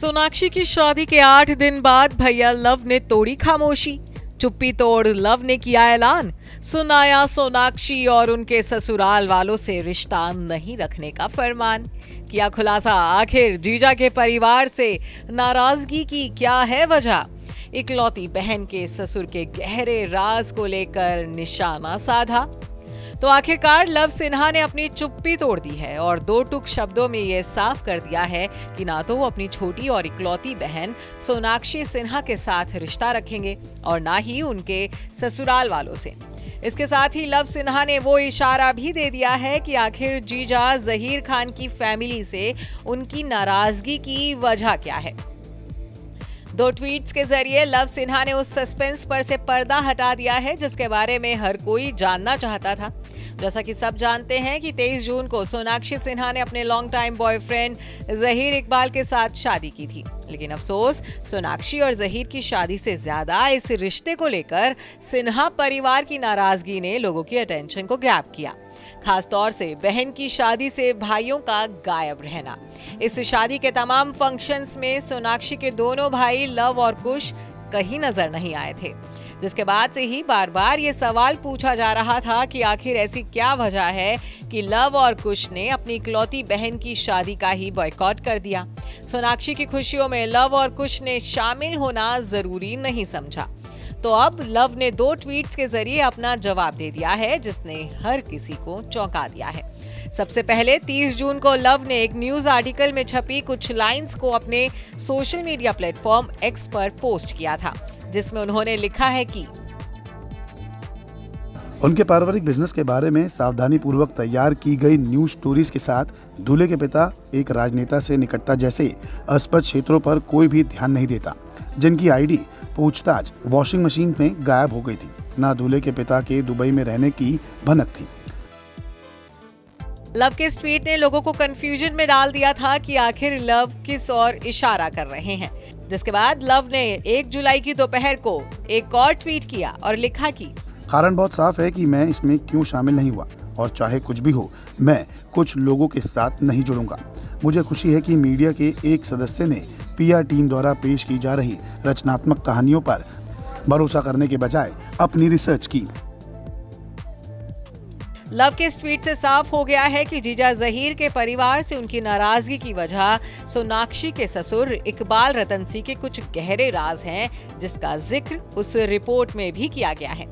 सोनाक्षी की शादी के 8 दिन बाद भैया लव ने तोड़ी खामोशी। चुप्पी तोड़ लव ने किया ऐलान, सुनाया सोनाक्षी और उनके ससुराल वालों से रिश्ता नहीं रखने का फरमान। किया खुलासा, आखिर जीजा के परिवार से नाराजगी की क्या है वजह। इकलौती बहन के ससुर के गहरे राज को लेकर निशाना साधा। तो आखिरकार लव सिन्हा ने अपनी चुप्पी तोड़ दी है और 2 टूक शब्दों में ये साफ कर दिया है कि ना तो वो अपनी छोटी और इकलौती बहन सोनाक्षी सिन्हा के साथ रिश्ता रखेंगे और ना ही उनके ससुराल वालों से। इसके साथ ही लव सिन्हा ने वो इशारा भी दे दिया है कि आखिर जीजा जहीर खान की फैमिली से उनकी नाराजगी की वजह क्या है। 2 ट्वीट्स के जरिए लव सिन्हा ने उस सस्पेंस से पर्दा हटा दिया है जिसके बारे में हर कोई जानना चाहता था। जैसा कि सब जानते हैं कि 23 जून को सोनाक्षी सिन्हा ने अपने long time boyfriend Zaheer Iqbal के साथ शादी की थी, लेकिन अफसोस सोनाक्षी और जहीर की शादी से ज्यादा इस रिश्ते को लेकर सिन्हा परिवार की नाराजगी ने लोगों की अटेंशन को ग्रैब किया। खासतौर से बहन की शादी से भाइयों का गायब रहना। इस शादी के तमाम फंक्शंस में सोनाक्षी के दोनों भाई लव और कुश कहीं नजर नहीं आए थे, जिसके बाद से ही बार बार ये सवाल पूछा जा रहा था कि आखिर ऐसी क्या वजह है कि लव और कुश ने अपनी इकलौती बहन की शादी का ही बॉयकॉट कर दिया। सोनाक्षी की खुशियों में लव और कुश ने शामिल होना जरूरी नहीं समझा। तो अब लव ने 2 ट्वीट्स के जरिए अपना जवाब दे दिया है जिसने हर किसी को चौंका दिया है। सबसे पहले 30 जून को लव ने एक न्यूज आर्टिकल में छपी कुछ लाइंस को अपने सोशल मीडिया प्लेटफॉर्म एक्स पर पोस्ट किया था, जिसमें उन्होंने लिखा है कि उनके पारिवारिक बिजनेस के बारे में सावधानी पूर्वक तैयार की गई न्यूज स्टोरीज के साथ दूल्हे के पिता एक राजनेता से निकटता जैसे अस्पष्ट क्षेत्रों पर कोई भी ध्यान नहीं देता, जिनकी आईडी पूछताछ वॉशिंग मशीन में गायब हो गई थी, ना दूल्हे के पिता के दुबई में रहने की भनक थी। लव के इस ट्वीट ने लोगों को कंफ्यूजन में डाल दिया था कि आखिर लव किस ओर इशारा कर रहे हैं, जिसके बाद लव ने 1 जुलाई की दोपहर को एक और ट्वीट किया और लिखा कि कारण बहुत साफ है कि मैं इसमें क्यों शामिल नहीं हुआ और चाहे कुछ भी हो मैं कुछ लोगों के साथ नहीं जुड़ूंगा। मुझे खुशी है कि मीडिया के एक सदस्य ने पीआर टीम द्वारा पेश की जा रही रचनात्मक कहानियों पर भरोसा करने के बजाय अपनी रिसर्च की। लव के इस ट्वीट से साफ हो गया है कि जीजा जहीर के परिवार से उनकी नाराजगी की वजह सोनाक्षी के ससुर इकबाल रतन सिंह के कुछ गहरे राज हैं, जिसका जिक्र उस रिपोर्ट में भी किया गया है।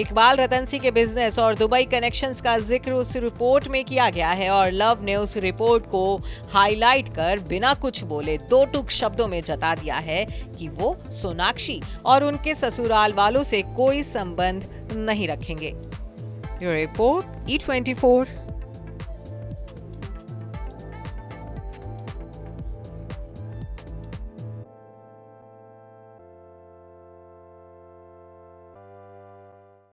इकबाल रतन सिंह के बिजनेस और दुबई कनेक्शंस का जिक्र उस रिपोर्ट में किया गया है और लव ने उस रिपोर्ट को हाईलाइट कर बिना कुछ बोले 2 टूक शब्दों में जता दिया है कि वो सोनाक्षी और उनके ससुराल वालों से कोई संबंध नहीं रखेंगे। Your report, E24.